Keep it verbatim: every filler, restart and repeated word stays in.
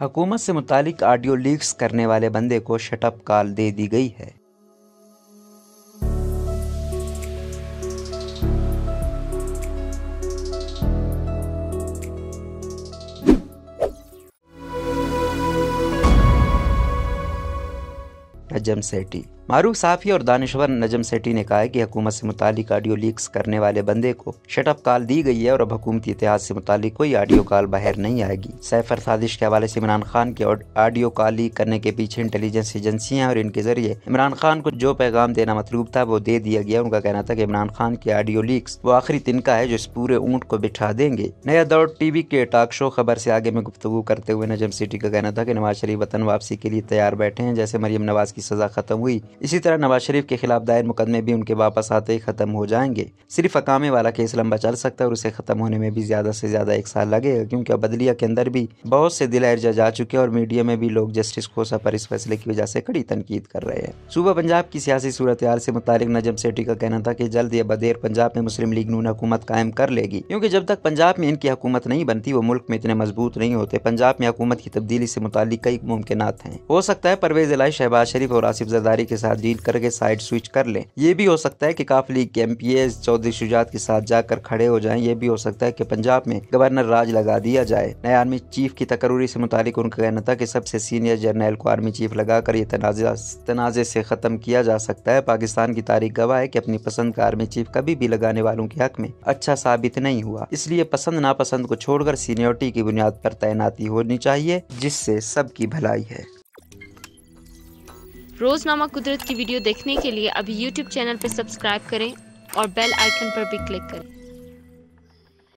हुकूमत से मुतालिक ऑडियो लीक्स करने वाले बंदे को शटअप कॉल दे दी गई है। नजम सेठी, मारूफ साफी और दानिश्वर नजम सेठी ने कहा है कि हुकूमत से मुतालिक ऑडियो लीक्स करने वाले बंदे को शटअप कॉल दी गई है और अब हुकूमती इतिहास से मुतालिक कोई ऑडियो कॉल बाहर नहीं आएगी। सैफर साजिश के हवाले से इमरान खान के ऑडियो कॉल लीक करने के पीछे इंटेलिजेंस एजेंसियां और इनके जरिए इमरान खान को जो पैगाम देना मतलूब था वो दे दिया गया। उनका कहना था कि इमरान खान के ऑडियो लीक्स वो आखिरी तिनका है जो इस पूरे ऊँट को बिठा देंगे। नया दौर टीवी के टॉक शो खबर से आगे में गुफ्तगू करते हुए नजम सेठी का कहना था कि नवाज शरीफ वतन वापसी के लिए तैयार बैठे हैं। जैसे मरियम नवाज की सजा खत्म हुई, इसी तरह नवाज शरीफ के खिलाफ दायर मुकदमे भी उनके वापस आते ही खत्म हो जाएंगे। सिर्फ अकामे वाला केस लंबा चल सकता है और उसे खत्म होने में भी ज्यादा से ज्यादा एक साल लगेगा, क्योंकि अब बदलिया के अंदर भी बहुत से दिल अर्जा जा चुके हैं और मीडिया में भी लोग जस्टिस खोसा पर इस फैसले की वजह से कड़ी तनकीद कर रहे हैं। सूबा पंजाब की सियासी सूरत हाल से मुतालिक नजम सेठी का कहना था कि जल्द या बदेर पंजाब में मुस्लिम लीग नून हुकूमत कायम कर लेगी, क्योंकि जब तक पंजाब में इनकी हुकूमत नहीं बनती वो मुल्क में इतने मजबूत नहीं होते। पंजाब में हुकूमत की तब्दीली से मुतालिक कई मुमकिनात हैं। हो सकता है परवेज इलाही, शहबाज शरीफ और आसिफ जरदारी के साथ डील करके साइड स्विच कर लें। ये भी हो सकता है कि काफ लीग के MPs Chaudhry Shujaat के साथ जाकर खड़े हो जाएं। ये भी हो सकता है कि पंजाब में गवर्नर राज लगा दिया जाए। नए आर्मी चीफ की तकरूरी से मुतालिक उनका कहना था कि सबसे सीनियर जर्नल को आर्मी चीफ लगाकर ये तनाज़ा तनाज़े से खत्म किया जा सकता है। पाकिस्तान की तारीख गवाह है कि अपनी पसंद का आर्मी चीफ कभी भी लगाने वालों के हक में अच्छा साबित नहीं हुआ, इसलिए पसंद नापसंद को छोड़कर सीनियोरिटी की बुनियाद पर तैनाती होनी चाहिए, जिससे सबकी भलाई है। रोजनामा कुदरत की वीडियो देखने के लिए अभी यूट्यूब चैनल पर सब्सक्राइब करें और बेल आइकन पर भी क्लिक करें।